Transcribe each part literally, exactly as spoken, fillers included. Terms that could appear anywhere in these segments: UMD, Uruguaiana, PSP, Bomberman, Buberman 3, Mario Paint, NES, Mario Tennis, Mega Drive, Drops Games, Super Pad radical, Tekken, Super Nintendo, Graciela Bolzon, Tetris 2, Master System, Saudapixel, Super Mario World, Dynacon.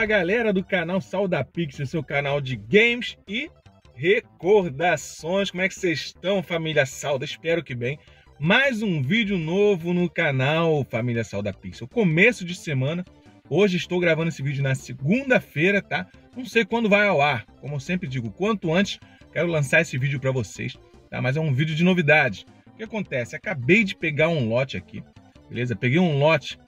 Fala galera do canal Saudapixel, seu canal de games e recordações. Como é que vocês estão, família Sauda? Espero que bem. Mais um vídeo novo no canal Família Saudapixel. Começo de semana. Hoje estou gravando esse vídeo na segunda-feira, tá? Não sei quando vai ao ar. Como eu sempre digo, quanto antes quero lançar esse vídeo para vocês, tá? Mas é um vídeo de novidade. O que acontece? Acabei de pegar um lote aqui, beleza? Peguei um lote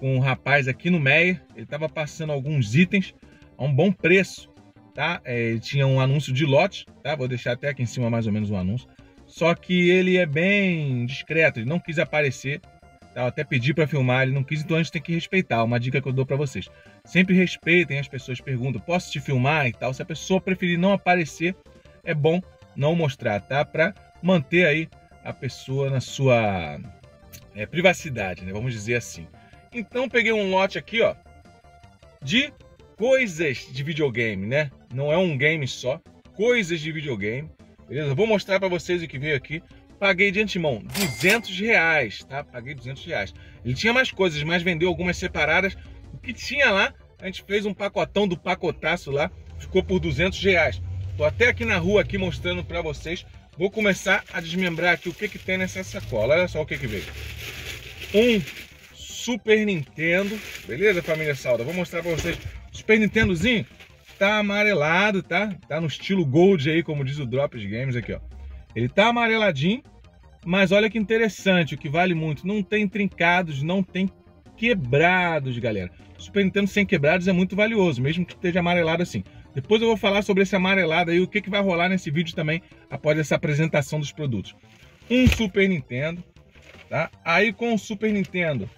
com um rapaz aqui no Meia. Ele estava passando alguns itens a um bom preço, tá? É, tinha um anúncio de lote, tá? Vou deixar até aqui em cima mais ou menos um anúncio. Só que ele é bem discreto, ele não quis aparecer, tá? Eu até pedi para filmar, ele não quis, então a gente tem que respeitar. Uma dica que eu dou para vocês: sempre respeitem, as pessoas perguntam, posso te filmar e tal. Se a pessoa preferir não aparecer, é bom não mostrar, tá? Para manter aí a pessoa na sua é, privacidade, né? Vamos dizer assim. Então peguei um lote aqui, ó, de coisas de videogame, né? Não é um game só, coisas de videogame, beleza? Vou mostrar para vocês o que veio aqui. Paguei de antemão duzentos reais, tá? Paguei duzentos reais. Ele tinha mais coisas, mas vendeu algumas separadas. O que tinha lá, a gente fez um pacotão do pacotaço lá, ficou por duzentos reais. Tô até aqui na rua aqui mostrando para vocês. Vou começar a desmembrar aqui o que que tem nessa sacola. Olha só o que que veio. Um Super Nintendo, beleza, família Sauda? Vou mostrar pra vocês. Super Nintendozinho tá amarelado, tá? Tá no estilo Gold aí, como diz o Drops Games aqui, ó. Ele tá amareladinho, mas olha que interessante, o que vale muito. Não tem trincados, não tem quebrados, galera. Super Nintendo sem quebrados é muito valioso, mesmo que esteja amarelado assim. Depois eu vou falar sobre esse amarelado aí, o que que vai rolar nesse vídeo também, após essa apresentação dos produtos. Um Super Nintendo, tá? Aí com o Super Nintendo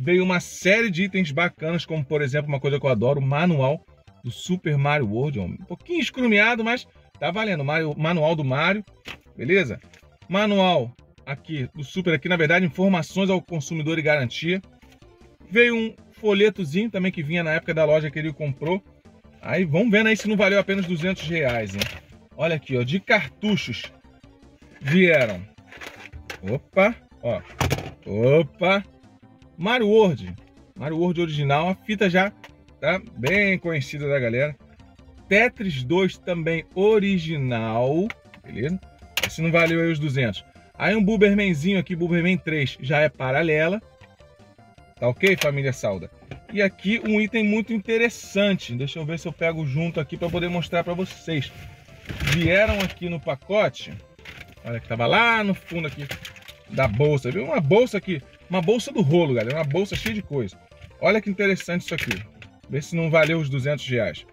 veio uma série de itens bacanas, como por exemplo, uma coisa que eu adoro, o manual do Super Mario World. Um pouquinho escrumeado, mas tá valendo. Mario, manual do Mario, beleza? Manual aqui do Super, aqui na verdade, informações ao consumidor e garantia. Veio um folhetozinho também que vinha na época da loja que ele comprou. Aí vamos vendo aí se não valeu apenas duzentos reais, hein? Olha aqui, ó, de cartuchos vieram. Opa, ó. Opa. Mario World, Mario World original, a fita já tá bem conhecida da galera. Tetris dois também original, beleza? Esse não valeu aí os duzentos. Aí um Bubermanzinho aqui, Buberman três, já é paralela. Tá ok, família Sauda? E aqui um item muito interessante, deixa eu ver se eu pego junto aqui para poder mostrar para vocês. Vieram aqui no pacote, olha que tava lá no fundo aqui da bolsa, viu? Uma bolsa aqui. Uma bolsa do rolo, galera. Uma bolsa cheia de coisa. Olha que interessante isso aqui. Vê se não valeu os duzentos reais.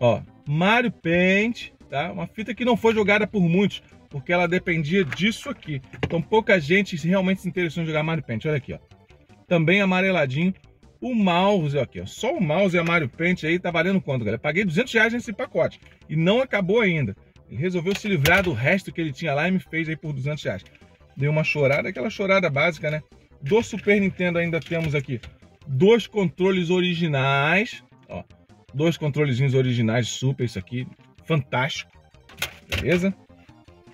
Ó, Mario Paint, tá? Uma fita que não foi jogada por muitos, porque ela dependia disso aqui. Então pouca gente realmente se interessou em jogar Mario Paint. Olha aqui, ó. Também amareladinho. O mouse, ó, aqui, ó. Só o mouse e a Mario Paint aí tá valendo quanto, galera? Paguei duzentos reais nesse pacote. E não acabou ainda. Ele resolveu se livrar do resto que ele tinha lá e me fez aí por duzentos reais. Deu uma chorada, aquela chorada básica, né? Do Super Nintendo ainda temos aqui dois controles originais. Ó, dois controlezinhos originais Super, isso aqui, fantástico. Beleza?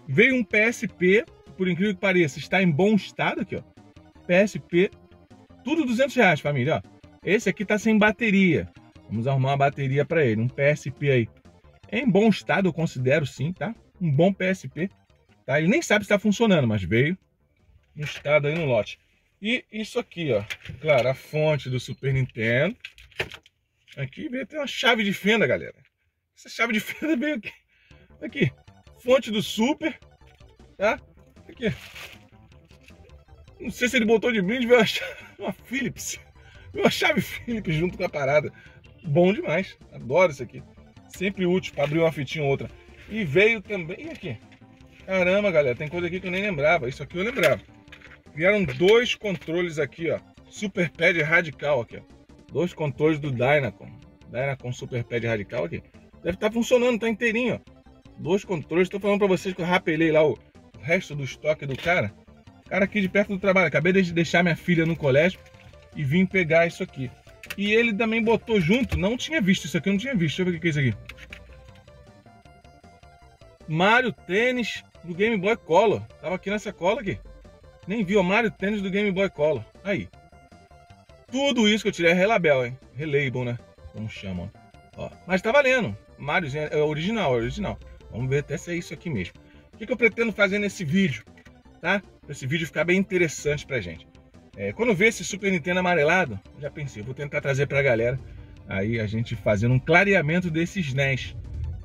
Veio um P S P, por incrível que pareça, está em bom estado aqui, ó. P S P, tudo duzentos reais, família, ó. Esse aqui tá sem bateria. Vamos arrumar uma bateria para ele, um P S P aí. Em bom estado, eu considero sim, tá? Um bom P S P. Tá? Ele nem sabe se está funcionando, mas veio no estado aí no lote. E isso aqui, ó, claro, a fonte do Super Nintendo. Aqui veio até uma chave de fenda, galera. Essa chave de fenda veio aqui. Aqui, fonte do Super, tá? Aqui. Não sei se ele botou de brinde, veio uma, chave, uma Philips. Veio uma chave Philips junto com a parada. Bom demais, adoro isso aqui. Sempre útil para abrir uma fitinha ou outra. E veio também aqui. Caramba, galera, tem coisa aqui que eu nem lembrava. Isso aqui eu lembrava. Vieram dois controles aqui, ó. Super Pad radical aqui, ó. Dois controles do Dynacon. Dynacon Super Pad radical aqui. Deve estar funcionando, tá inteirinho, ó. Dois controles. Estou falando para vocês que eu rapelei lá o, o resto do estoque do cara. Cara aqui de perto do trabalho. Acabei de deixar minha filha no colégio e vim pegar isso aqui. E ele também botou junto. Não tinha visto isso aqui, eu não tinha visto. Deixa eu ver o que é isso aqui. Mario Tennis do Game Boy Color. Tava aqui nessa cola aqui. Nem vi, o Mario Tennis do Game Boy Color. Aí. Tudo isso que eu tirei é relabel, hein? Relabel, né? como chamam. Ó, mas tá valendo. Mariozinho é original, é original. Vamos ver até se é isso aqui mesmo. O que, que eu pretendo fazer nesse vídeo, tá? Pra esse vídeo ficar bem interessante pra gente. É, quando eu ver esse Super Nintendo amarelado, eu já pensei, eu vou tentar trazer pra galera aí a gente fazendo um clareamento desses N E S.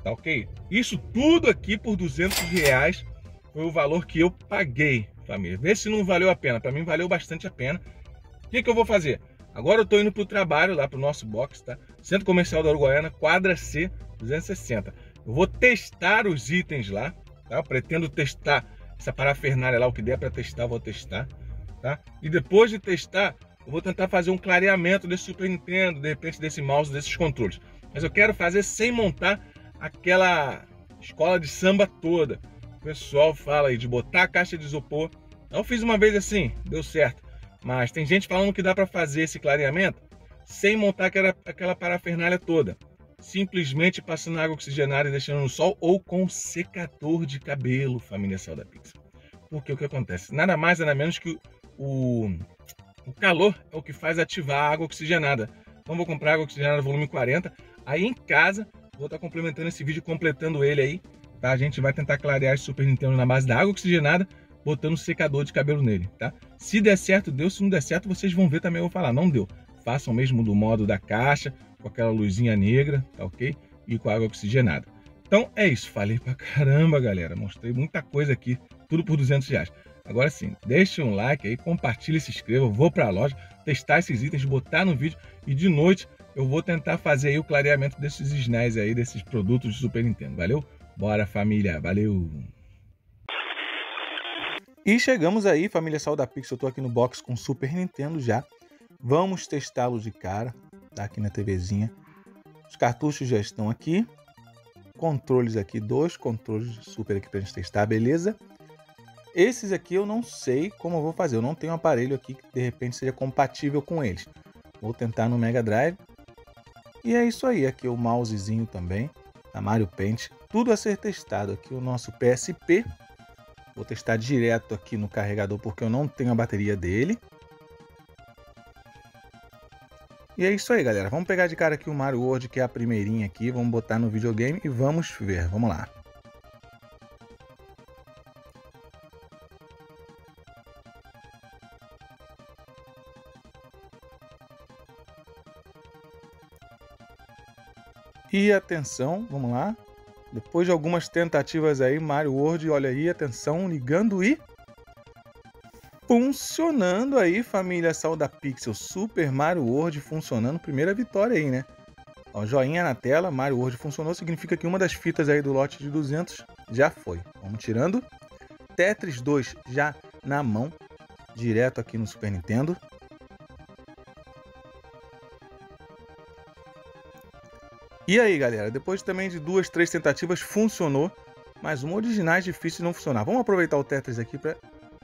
Tá ok? Isso tudo aqui por duzentos reais foi o valor que eu paguei, família. Vê se não valeu a pena. Pra mim valeu bastante a pena. O que, que eu vou fazer? Agora eu tô indo pro trabalho, lá pro nosso box, tá? Centro Comercial da Uruguaiana, quadra C, duzentos e sessenta. Eu vou testar os itens lá, tá? Eu pretendo testar essa parafernália lá, o que der pra testar, eu vou testar, tá? E depois de testar, eu vou tentar fazer um clareamento desse Super Nintendo, de repente desse mouse, desses controles. Mas eu quero fazer sem montar aquela escola de samba toda. O pessoal fala aí de botar a caixa de isopor. Eu fiz uma vez assim, deu certo. Mas tem gente falando que dá para fazer esse clareamento sem montar aquela, aquela parafernália toda. Simplesmente passando água oxigenada e deixando no sol ou com secador de cabelo, família Saudapixel. Porque o que acontece? Nada mais, nada menos que o, o calor é o que faz ativar a água oxigenada. Então vou comprar água oxigenada volume quarenta. Aí em casa, vou estar complementando esse vídeo, completando ele aí. Tá? A gente vai tentar clarear esse Super Nintendo na base da água oxigenada, botando um secador de cabelo nele, tá? Se der certo, deu. Se não der certo, vocês vão ver também, eu vou falar. Não deu. Façam mesmo do modo da caixa, com aquela luzinha negra, tá ok? E com a água oxigenada. Então, é isso. Falei pra caramba, galera. Mostrei muita coisa aqui. Tudo por duzentos reais. Agora sim, deixa um like aí, compartilha, se inscreva. Eu vou pra loja, testar esses itens, botar no vídeo. E de noite, eu vou tentar fazer aí o clareamento desses N E S aí, desses produtos de Super Nintendo. Valeu? Bora, família. Valeu! E chegamos aí, família Saudapixel, eu tô aqui no box com Super Nintendo já. Vamos testá-los de cara, tá aqui na TVzinha. Os cartuchos já estão aqui. Controles aqui, dois controles de Super aqui pra gente testar, beleza? Esses aqui eu não sei como eu vou fazer, eu não tenho um aparelho aqui que de repente seja compatível com eles. Vou tentar no Mega Drive. E é isso aí, aqui o mousezinho também, a Mario Paint. Tudo a ser testado aqui, o nosso P S P. Vou testar direto aqui no carregador porque eu não tenho a bateria dele. E é isso aí, galera. Vamos pegar de cara aqui o Mario World, que é a primeirinha aqui. Vamos botar no videogame e vamos ver. Vamos lá. E atenção, vamos lá. Depois de algumas tentativas aí, Mario World, olha aí, atenção, ligando e funcionando aí, família Saudapixel. Super Mario World funcionando, primeira vitória aí, né? Ó, joinha na tela, Mario World funcionou, significa que uma das fitas aí do lote de duzentos já foi. Vamos tirando. Tetris dois já na mão, direto aqui no Super Nintendo. E aí, galera, depois também de duas, três tentativas, funcionou. Mas uma originais difícil de não funcionar. Vamos aproveitar o Tetris aqui para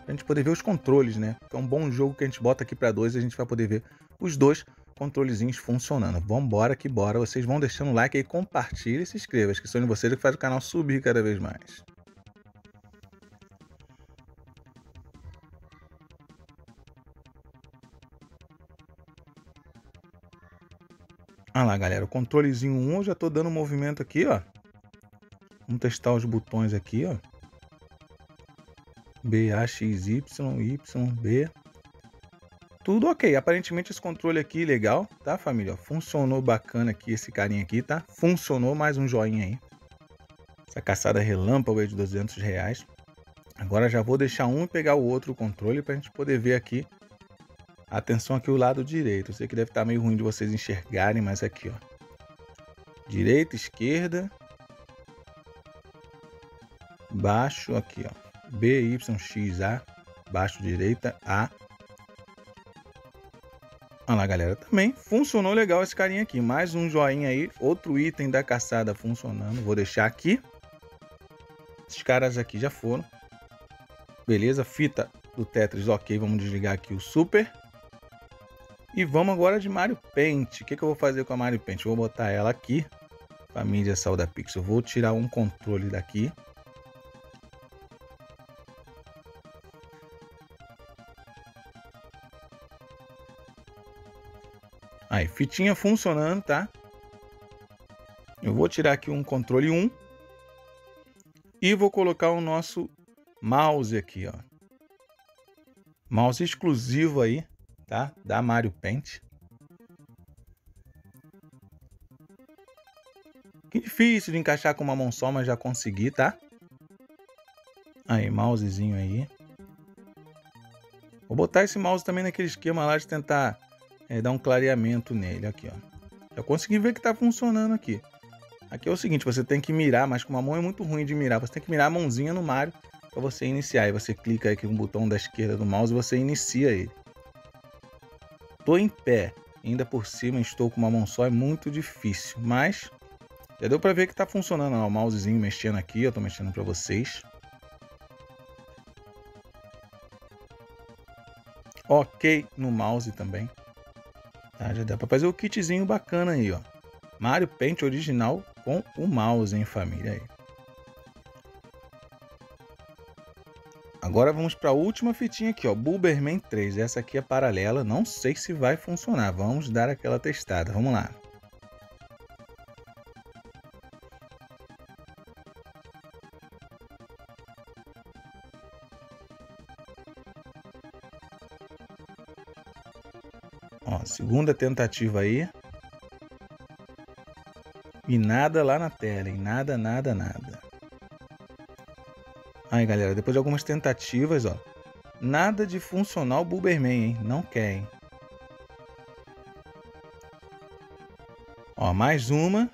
a gente poder ver os controles, né? É um bom jogo que a gente bota aqui para dois e a gente vai poder ver os dois controlezinhos funcionando. Vambora que bora. Vocês vão deixando o like aí, compartilha e se inscreva. A inscrição de vocês é que faz o canal subir cada vez mais. Olha lá, galera, o controlezinho um, eu já tô dando um movimento aqui, ó. Vamos testar os botões aqui, ó. B, A, X, Y, Y, B. Tudo ok. Aparentemente esse controle aqui legal, tá, família? Funcionou bacana aqui esse carinha aqui, tá? Funcionou, mais um joinha aí. Essa caçada relâmpago aí de duzentos reais. Agora já vou deixar um e pegar o outro controle pra gente poder ver aqui. Atenção aqui o lado direito, eu sei que deve estar meio ruim de vocês enxergarem, mas aqui ó, direita, esquerda, baixo aqui ó, B, Y, X, A, baixo, direita, A. Olha lá galera, também funcionou legal esse carinha aqui, mais um joinha aí, outro item da caçada funcionando, vou deixar aqui. Esses caras aqui já foram, beleza, fita do Tetris, ok, vamos desligar aqui o Super. E vamos agora de Mario Paint. O que, que eu vou fazer com a Mario Paint? Eu vou botar ela aqui. Família Saudapixel. Vou tirar um controle daqui. Aí, fitinha funcionando, tá? vou tirar aqui um controle um e vou colocar o nosso mouse aqui, ó. Mouse exclusivo aí, tá? Da Mario Paint. Que difícil de encaixar com uma mão só, mas já consegui, tá? Aí, mousezinho aí. Vou botar esse mouse também naquele esquema lá de tentar é, dar um clareamento nele aqui, ó. Já consegui ver que tá funcionando aqui. Aqui é o seguinte, você tem que mirar, mas com uma mão é muito ruim de mirar. Você tem que mirar a mãozinha no Mario para você iniciar. E você clica aqui no botão da esquerda do mouse e você inicia ele. Tô em pé. Ainda por cima estou com uma mão só, é muito difícil. Mas já deu para ver que tá funcionando, ó, o mousezinho mexendo aqui. Eu tô mexendo para vocês. Ok no mouse também. Tá, já dá para fazer o kitzinho bacana aí, ó. Mario Paint original com o mouse, hein, família? Aí. Agora vamos para a última fitinha aqui, ó, Buberman três. Essa aqui é paralela, não sei se vai funcionar. Vamos dar aquela testada, vamos lá. Ó, segunda tentativa aí. E nada lá na tela, e nada, nada, nada. Aí, galera, depois de algumas tentativas, ó, nada de funcionar o Buberman, hein? Não quer, hein? Ó, mais uma.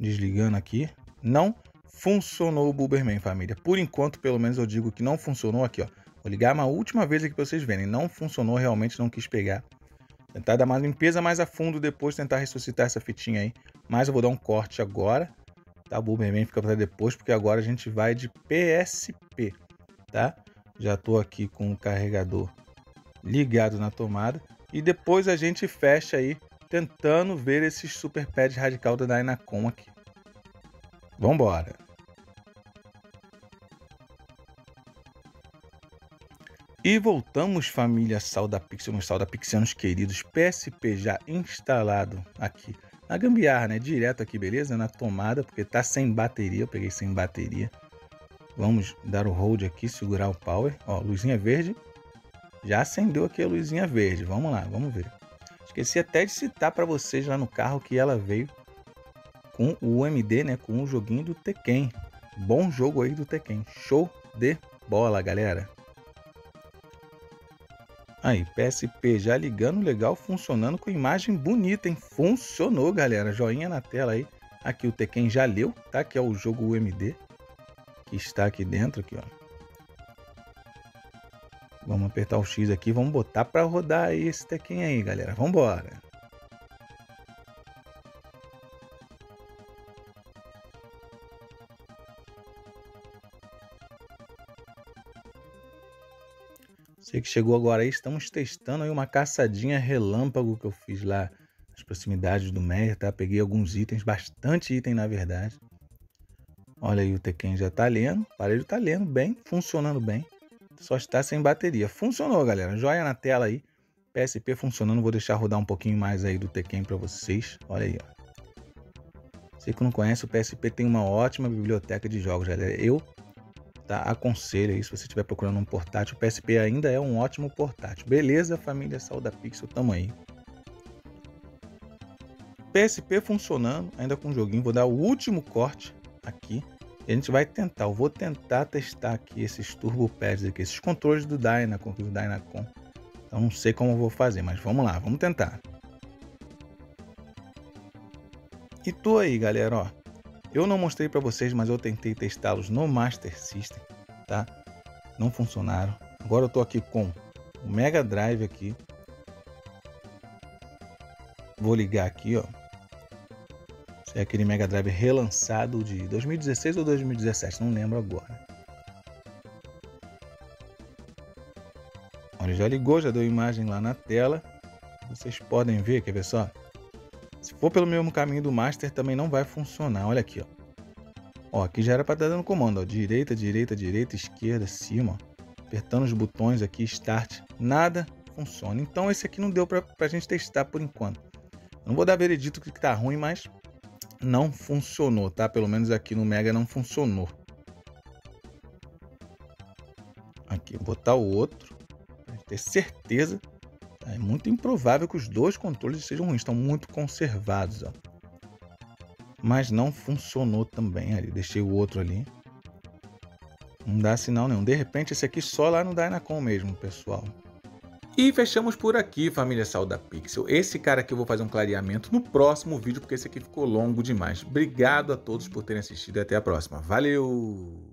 Desligando aqui. Não funcionou o Buberman, família. Por enquanto, pelo menos eu digo que não funcionou aqui, ó. Vou ligar uma última vez aqui pra vocês verem. Não funcionou, realmente não quis pegar. Tentar dar uma limpeza mais a fundo depois, tentar ressuscitar essa fitinha aí. Mas eu vou dar um corte agora, tá? O Bomberman fica para depois, porque agora a gente vai de P S P, tá? Já tô aqui com o carregador ligado na tomada. E depois a gente fecha aí, tentando ver esse Super Pad radical da Dynacon aqui. Vambora! E voltamos, família Saudapixel, meus saudapixianos queridos, P S P já instalado aqui na gambiarra, né? Direto aqui, beleza? Na tomada, porque tá sem bateria, eu peguei sem bateria. Vamos dar o hold aqui, segurar o power, ó, luzinha verde. Já acendeu aqui a luzinha verde, vamos lá, vamos ver. Esqueci até de citar para vocês lá no carro que ela veio com o U M D, né? Com o joguinho do Tekken, bom jogo aí do Tekken, show de bola, galera! Aí, P S P já ligando, legal, funcionando com imagem bonita, hein? Funcionou, galera. Joinha na tela aí. Aqui o Tekken já leu, tá? Que é o jogo U M D que está aqui dentro, aqui, ó. Vamos apertar o X aqui, vamos botar para rodar aí esse Tekken aí, galera. Vamos embora. Você que chegou agora aí, estamos testando aí uma caçadinha relâmpago que eu fiz lá nas proximidades do Meyer, tá? Peguei alguns itens, bastante item na verdade. Olha aí, o Tekken já tá lendo, o aparelho tá lendo bem, funcionando bem. Só está sem bateria. Funcionou, galera. Joia na tela aí. P S P funcionando, vou deixar rodar um pouquinho mais aí do Tekken para vocês. Olha aí, ó. Você que não conhece, o P S P tem uma ótima biblioteca de jogos, galera. Eu... tá? Aconselho aí, se você estiver procurando um portátil, o P S P ainda é um ótimo portátil. Beleza, família Saudapixel, tamo aí. P S P funcionando, ainda com o joguinho. Vou dar o último corte aqui e a gente vai tentar. Eu vou tentar testar aqui esses turbo pads aqui, esses controles do Dynacon, do Dynacon. Então não sei como eu vou fazer, mas vamos lá, vamos tentar. E tô aí, galera, ó. Eu não mostrei para vocês, mas eu tentei testá-los no Master System, tá? Não funcionaram. Agora eu tô aqui com o Mega Drive aqui. Vou ligar aqui, ó. Esse é aquele Mega Drive relançado de dois mil e dezesseis ou dois mil e dezessete, não lembro agora. Olha, já ligou, já deu imagem lá na tela. Vocês podem ver, quer ver só? Se for pelo mesmo caminho do Master, também não vai funcionar. Olha aqui, ó. Ó, aqui já era para estar dando comando, ó. Direita, direita, direita, esquerda, cima, ó. Apertando os botões aqui, Start. Nada funciona. Então esse aqui não deu pra, pra gente testar por enquanto. Não vou dar veredito que tá ruim, mas não funcionou, tá? Pelo menos aqui no Mega não funcionou. Aqui, vou botar o outro, pra ter certeza. É muito improvável que os dois controles sejam ruins, estão muito conservados, ó. Mas não funcionou também ali, deixei o outro ali. Não dá sinal nenhum. De repente esse aqui só lá no Dynacon mesmo, pessoal. E fechamos por aqui, família Saudapixel. Esse cara aqui eu vou fazer um clareamento no próximo vídeo, porque esse aqui ficou longo demais. Obrigado a todos por terem assistido e até a próxima. Valeu!